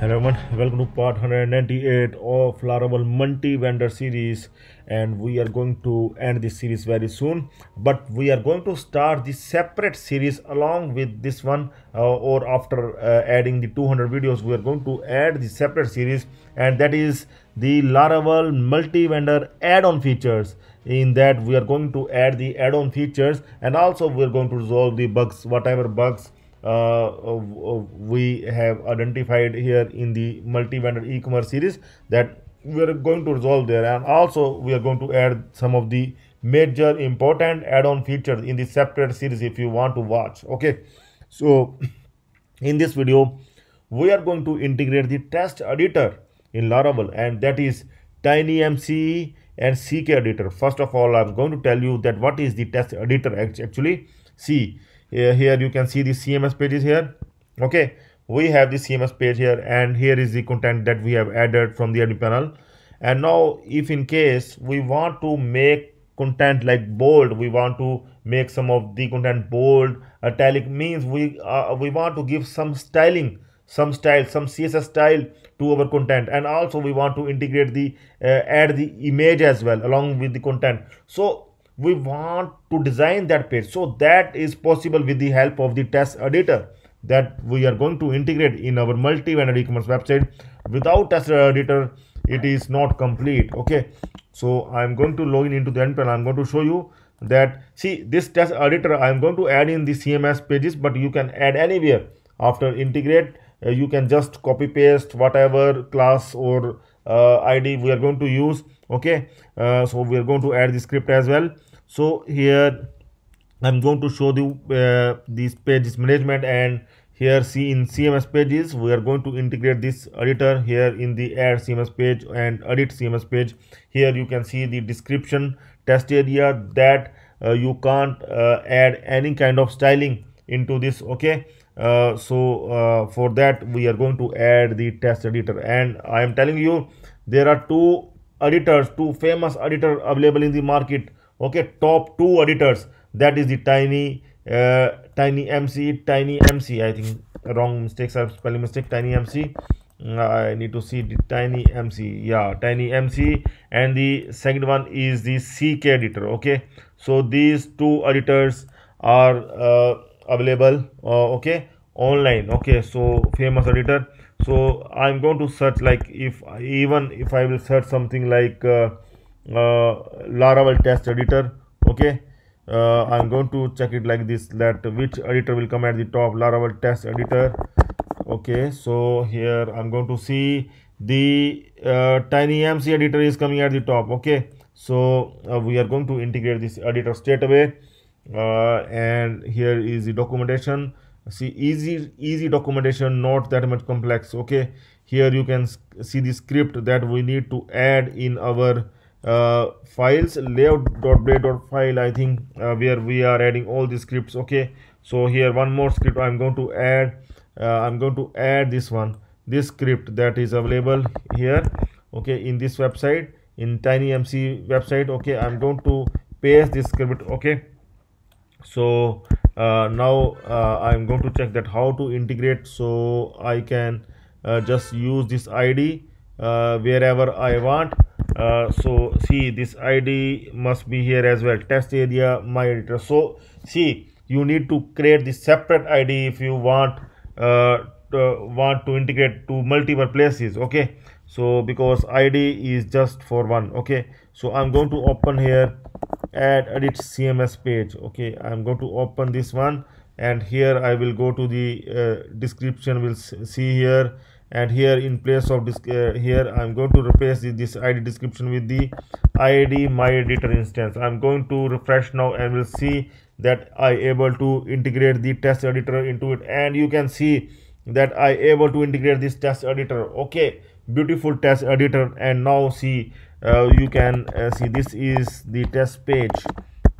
Hello everyone, welcome to part 198 of Laravel multi-vendor series, and we are going to end this series very soon, but we are going to start the separate series along with this one, or after adding the 200 videos we are going to add the separate series, and that is the Laravel multi-vendor add-on features. In that we are going to add the add-on features, and also we are going to resolve the bugs, whatever bugs we have identified here in the multi-vendor e-commerce series, that we are going to resolve there. And also we are going to add some of the major important add-on features in the separate series if you want to watch. Okay, so in this video we are going to integrate the test editor in Laravel, and that is TinyMCE and CKEditor. First of all, I'm going to tell you that what is the test editor actually. See, here you can see the CMS pages here. Okay, we have the CMS page here, and here is the content that we have added from the edit panel. And now if in case we want to make content like bold, we want to make some of the content bold, italic, means we want to give some styling, some style, some CSS style to our content. And also we want to integrate the add the image as well along with the content. So we want to design that page, so that is possible with the help of the test editor that we are going to integrate in our multi-vendor e-commerce website. Without test editor, it is not complete. Okay, so I'm going to log in into the end panel. I'm going to show you that, see, this test editor I'm going to add in the CMS pages, but you can add anywhere. After integrate, you can just copy paste whatever class or ID we are going to use. Okay, so we are going to add the script as well. So here I'm going to show the these pages management, and here see in CMS pages we are going to integrate this editor here in the add CMS page and edit CMS page. Here you can see the description test area that you can't add any kind of styling into this. Okay, for that we are going to add the test editor. And I am telling you, there are two famous editors available in the market. Okay, top two editors, that is the TinyMCE. I think wrong mistakes, I'm spelling mistake. TinyMCE, I need to see the TinyMCE. Yeah, TinyMCE, and the second one is the CKEditor. Okay, so these two editors are available okay, online. Okay, so famous editor. So I'm going to search, like, if I will search something like Laravel test editor. Okay, I'm going to check it like this, that which editor will come at the top. Laravel test editor. Okay, so here I'm going to see the TinyMCE editor is coming at the top. Okay, so we are going to integrate this editor straight away, and here is the documentation. See, easy documentation, not that much complex. Okay, here you can see the script that we need to add in our files, layout.blade.php, I think, where we are adding all the scripts. Okay, so here one more script I'm going to add. I'm going to add this script that is available here. Okay, in this website, in TinyMCE website. Okay, I'm going to paste this script. Okay, so now I'm going to check that how to integrate. So I can just use this ID wherever I want. So see, this ID must be here as well, test area my editor. So see, you need to create the separate ID if you want to integrate to multiple places. Okay, so because ID is just for one. Okay, so I'm going to open here add edit CMS page. Okay, I'm going to open this one, and here I will go to the description. We'll see here, and here in place of this, here I'm going to replace this ID description with the ID my editor instance. I'm going to refresh now, and we'll see that I able to integrate the test editor into it, and you can see that I able to integrate this test editor. Okay, beautiful test editor. And now see, you can see this is the test page.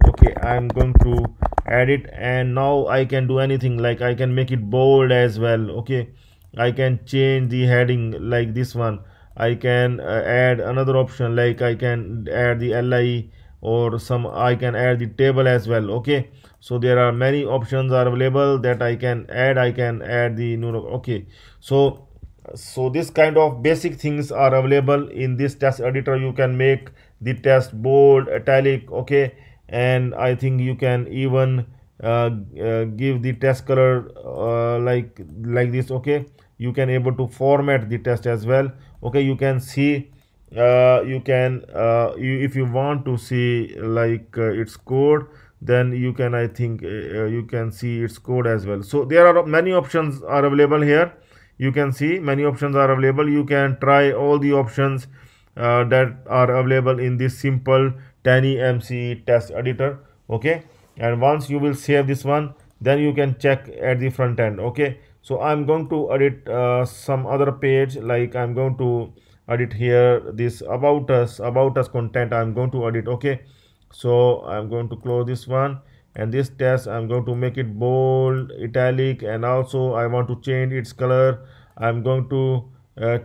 Okay, I'm going to add it, and now I can do anything, like I can make it bold as well. Okay, I can change the heading like this one. I can add another option, like I can add the LI, or I can add the table as well. Okay, so there are many options are available that I can add the, you know. Okay, so So this kind of basic things are available in this text editor. You can make the text bold, italic, okay, and I think you can even give the text color like this, okay. You can able to format the text as well, okay. You can see if you want to see like its code, then you can, I think you can see its code as well. So there are many options are available here. You can see many options are available. You can try all the options that are available in this simple TinyMCE text editor, okay. And once you will save this one, then you can check at the front end, okay. So I'm going to edit some other page, like I'm going to edit here this about us content. I'm going to edit, okay. So I'm going to close this one, and this text I'm going to make it bold, italic, and also I want to change its color. I'm going to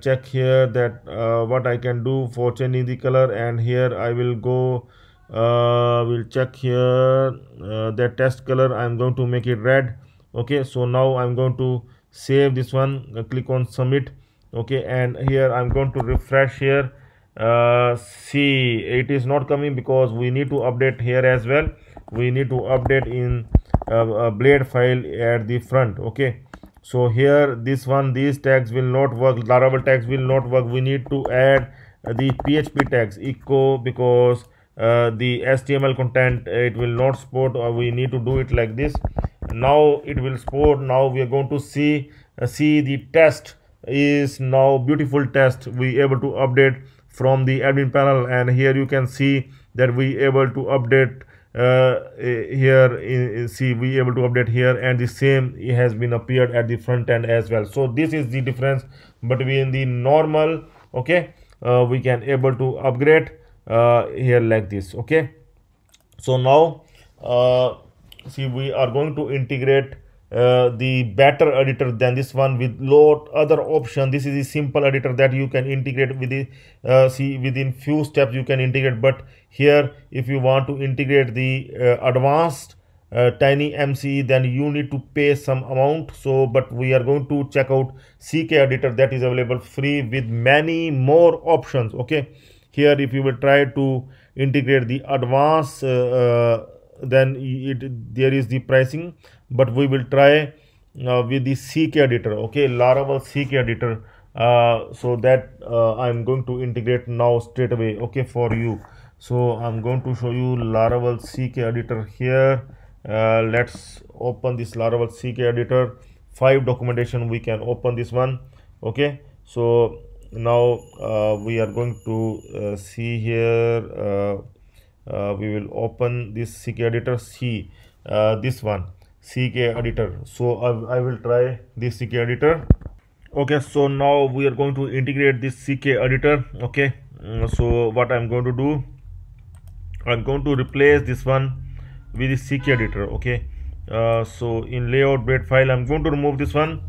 check here that what I can do for changing the color, and here I will go we'll check here the text color. I'm going to make it red, okay. So now I'm going to save this one, click on submit, okay, and here I'm going to refresh here. See, it is not coming because we need to update here as well. We need to update in a blade file at the front, okay. So here this one, these tags will not work, Laravel tags will not work. We need to add the PHP tags, echo, because the HTML content it will not support, or we need to do it like this. Now it will support. Now we are going to see the text is now beautiful text. We able to update from the admin panel, and here you can see that we able to update here see we able to update here, and the same it has been appeared at the front end as well. So this is the difference between the normal, okay. We can able to upgrade here like this, okay. So now see, we are going to integrate the better editor than this one with lot other option. This is a simple editor that you can integrate with the see within few steps you can integrate, but here if you want to integrate the advanced TinyMCE, then you need to pay some amount. So but we are going to check out CKEditor that is available free with many more options, okay. Here if you will try to integrate the advanced then there is the pricing, but we will try with the CKEditor, okay, Laravel CKEditor. So that I'm going to integrate now straight away, okay, for you. So I'm going to show you Laravel CKEditor here. Let's open this Laravel CKEditor 5 documentation. We can open this one, okay. So now we are going to see here. We will open this CKEditor, see this one, CKEditor. So I will try this CKEditor, okay. So now we are going to integrate this CKEditor, okay. So what I'm going to do, I'm going to replace this one with the CKEditor, okay. So in layout blade file, I'm going to remove this one.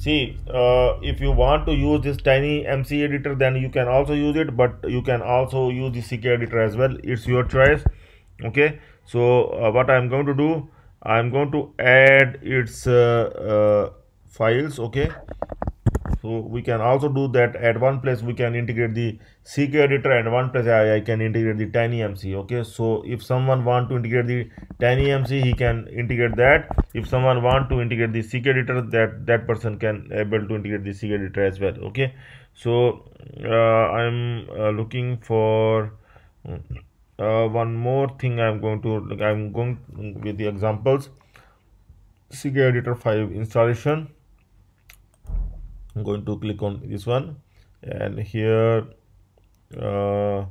See, if you want to use this TinyMCE editor, then you can also use it, but you can also use the CKEditor as well. It's your choice, okay. So what I'm going to do, I'm going to add its files, okay. So we can also do that. At one place we can integrate the CKEditor, and one place I can integrate the TinyMCE, okay. So if someone want to integrate the TinyMCE, he can integrate that. If someone want to integrate the CKEditor, that person can able to integrate the CKEditor as well, okay. So I'm looking for one more thing. I'm going with the examples. CKEditor 5 installation. I'm going to click on this one, and here I'm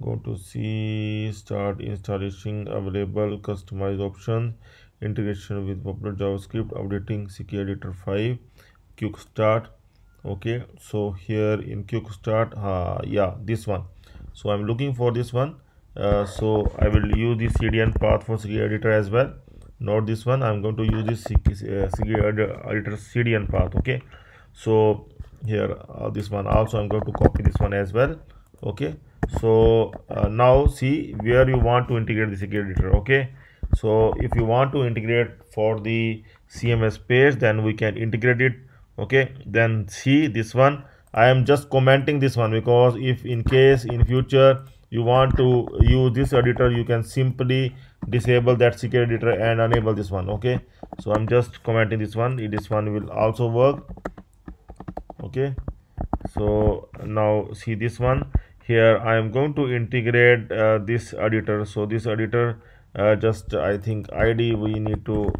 going to see start installation, available customized options, integration with popular JavaScript, updating CKEditor 5, quick start, okay. So here in quick start, yeah, this one. So I'm looking for this one. So I will use the CDN path for CKEditor as well, not this one. I'm going to use this CKEditor CDN path, okay. So here this one also, I'm going to copy this one as well, okay. So now see where you want to integrate the CKEditor, okay. So if you want to integrate for the CMS page, then we can integrate it, okay, then see this one. I am just commenting this one because if in case in future you want to use this editor, you can simply disable that CKEditor and enable this one. Okay, so I'm just commenting this one. This one will also work. Okay, so now see this one here. I am going to integrate this editor. So this editor, just I think ID, we need to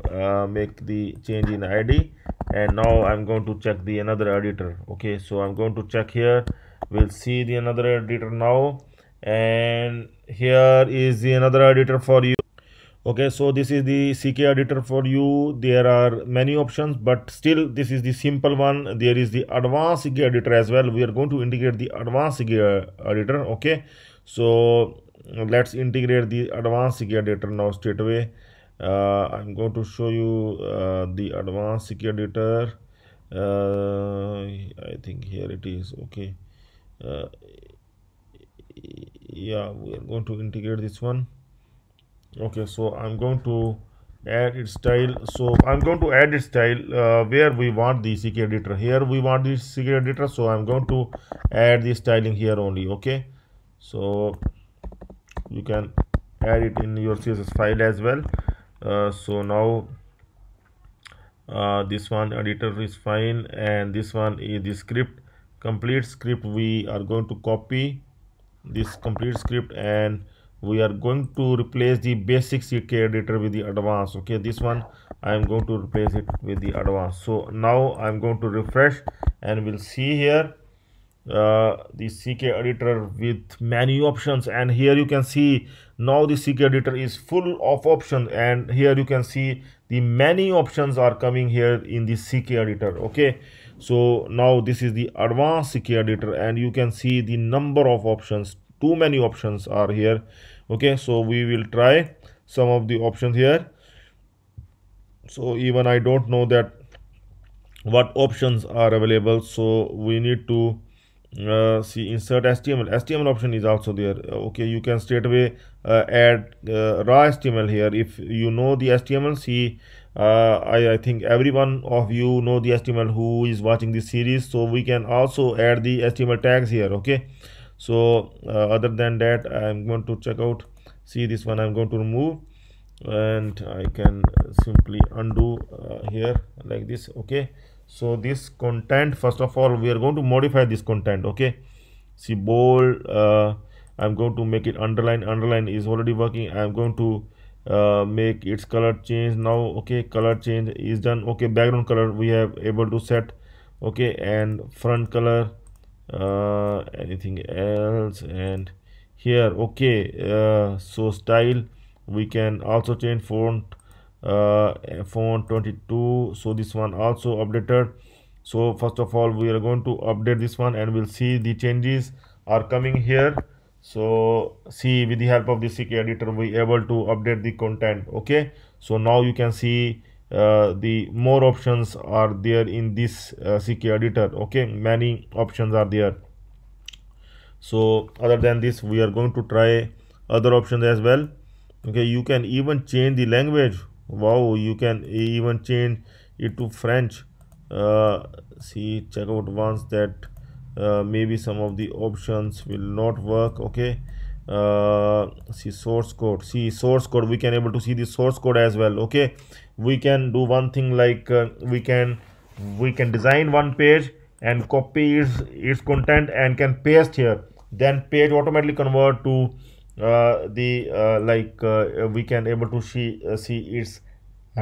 make the change in ID. And now I'm going to check the another editor. Okay, so I'm going to check here. We'll see the another editor now, and here is the another editor for you. Okay, so this is the CKEditor for you. There are many options, but still this is the simple one. There is the advanced CKEditor as well. We are going to integrate the advanced CKEditor. Okay, so let's integrate the advanced CKEditor now straight away. I'm going to show you the advanced CKEditor. I think here it is. Okay, yeah, we are going to integrate this one. Okay, so I'm going to add its style. So I'm going to add its style where we want the CKEditor. Here we want the CKEditor, so I'm going to add the styling here only. Okay, so you can add it in your CSS file as well. So now this one editor is fine, and this one is the script, complete script. We are going to copy this complete script, and we are going to replace the basic CKEditor with the advanced. Okay, this one I am going to replace it with the advanced. So now I'm going to refresh, and we'll see here the CKEditor with many options. And here you can see now the CKEditor is full of options, and here you can see the many options are coming here in the CKEditor. Okay, so now this is the advanced CKEditor, and you can see the number of options. Too many options are here. Okay, so we will try some of the options here. So even I don't know that what options are available, so we need to see insert HTML option is also there. Okay, you can straight away add raw HTML here. If you know the HTML, see I think everyone of you know the HTML who is watching this series, so we can also add the HTML tags here. Okay, so other than that, I'm going to check out. See this one I'm going to remove, and I can simply undo here like this. Okay, so this content, first of all we are going to modify this content. Okay, see bold, I'm going to make it underline. Underline is already working. I'm going to make its color change now. Okay, color change is done. Okay, background color we have able to set. Okay, and front color, anything else, and here. Okay, so style we can also change. Font, font 22, so this one also updated. So first of all we are going to update this one, and we'll see the changes are coming here. So see, with the help of the CKEditor we able to update the content. Okay, so now you can see the more options are there in this CKEditor. Okay, many options are there. So other than this, we are going to try other options as well. Okay, you can even change the language. Wow, you can even change it to French. See, check out once that maybe some of the options will not work. Okay, see source code. See source code, we can able to see the source code as well. Okay, we can do one thing like we can design one page and copy its content and can paste here. Then page automatically convert to we can able to see its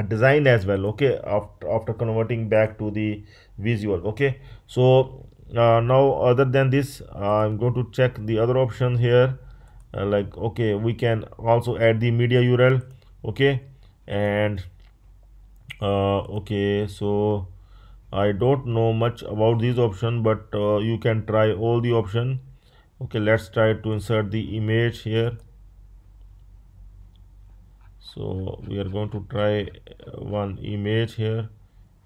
design as well. Okay, after converting back to the visual. Okay, so now other than this, I'm going to check the other option here. Okay, we can also add the media URL. Okay, and okay, so I don't know much about these option, but you can try all the option. Okay, let's try to insert the image here. So we are going to try one image here.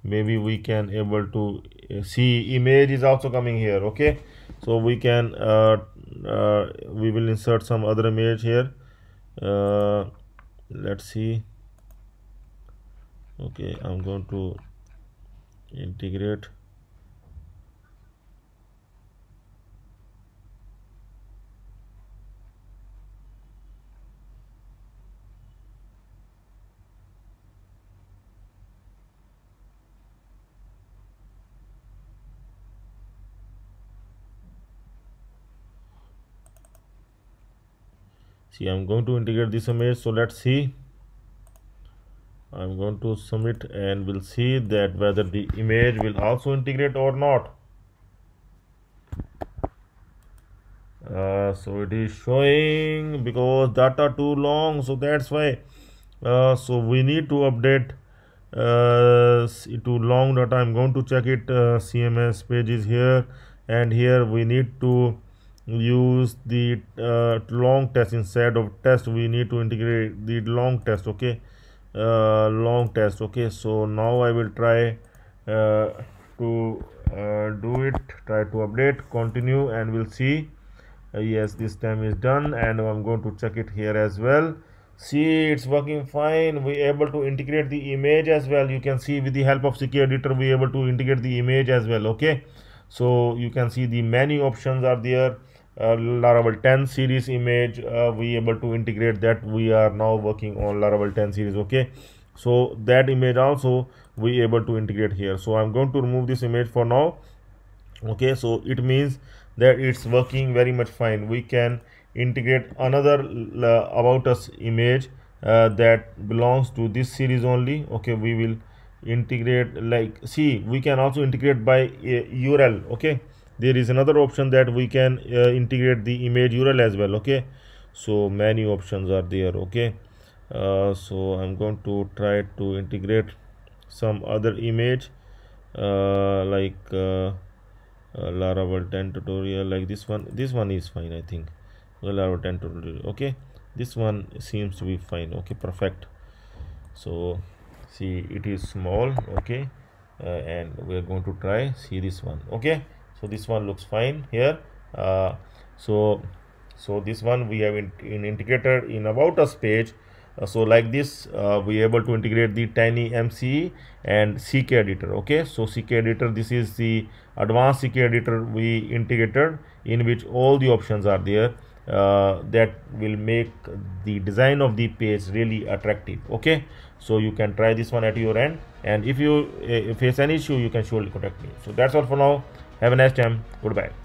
Maybe we can able to see image is also coming here. Okay, so we can we will insert some other image here. Let's see. Okay, I'm going to integrate. See, I'm going to integrate this image. So let's see. I'm going to submit and we'll see that whether the image will also integrate or not. So it is showing because data too long, so that's why. So we need to update to long data. I'm going to check it. CMS page is here, and here we need to use the long test instead of test. We need to integrate the long test. Okay, long test. Okay, so now I will try to do it. Try to update. Continue, and we'll see. Yes, this time is done, and I'm going to check it here as well. See, it's working fine. We able to integrate the image as well. You can see with the help of CKEditor, we able to integrate the image as well. Okay, so you can see the many options are there. Laravel 10 series image, we able to integrate that. We are now working on Laravel 10 series. Okay, so that image also we able to integrate here. So I'm going to remove this image for now. Okay, so it means that it's working very much fine. We can integrate another about us image that belongs to this series only. Okay, we will integrate, like, see, we can also integrate by URL. Okay, there is another option that we can integrate the image URL as well. Okay, so many options are there. Okay, so I'm going to try to integrate some other image like Laravel 10 tutorial, like this one. This one is fine, I think. Laravel 10 tutorial. Okay, this one seems to be fine. Okay, perfect. So see, it is small. Okay, and we are going to try see this one. Okay, so this one looks fine here. So this one we have integrated in about us page. So like this, we able to integrate the TinyMCE and CKEditor. Okay, so CKEditor, this is the advanced CKEditor we integrated, in which all the options are there that will make the design of the page really attractive. Okay, so you can try this one at your end, and if you face any issue, you can surely contact me. So that's all for now. Have a nice time. Goodbye.